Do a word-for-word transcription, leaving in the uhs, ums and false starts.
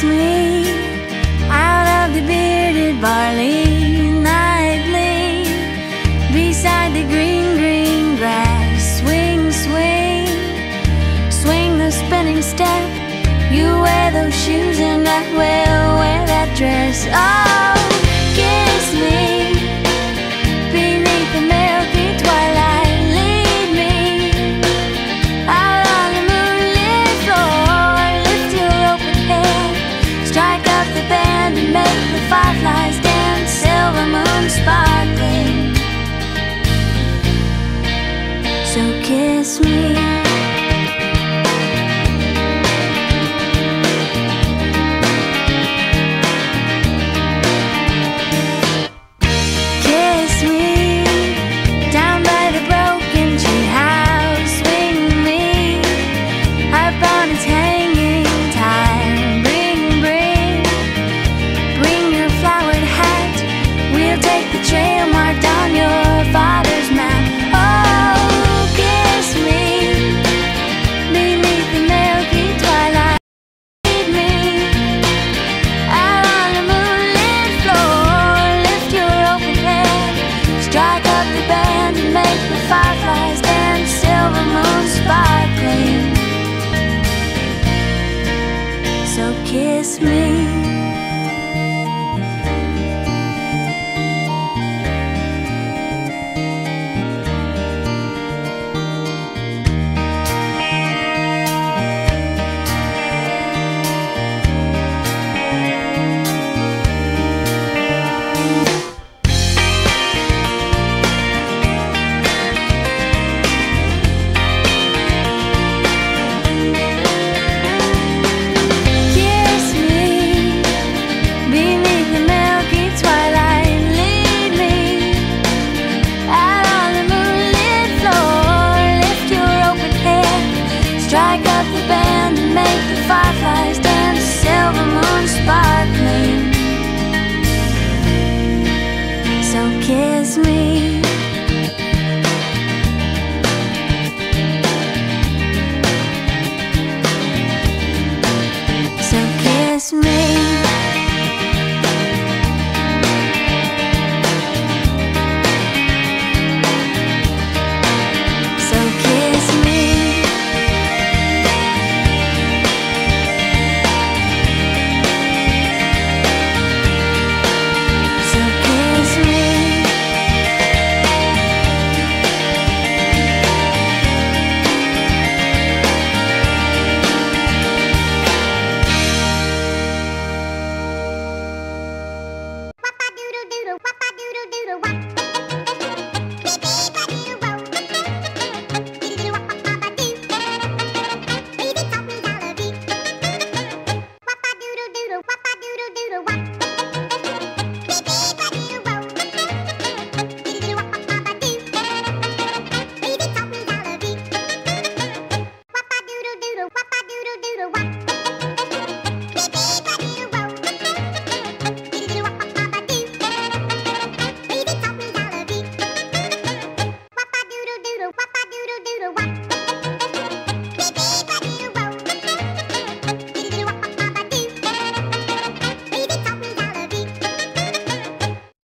takes me out of the bearded barley nightly, beside the green, green grass. Swing, swing, swing the spinning step. You wear those shoes and I will wear that dress. Oh, kiss me. Fireflies dance, silver moon sparkling. So kiss me.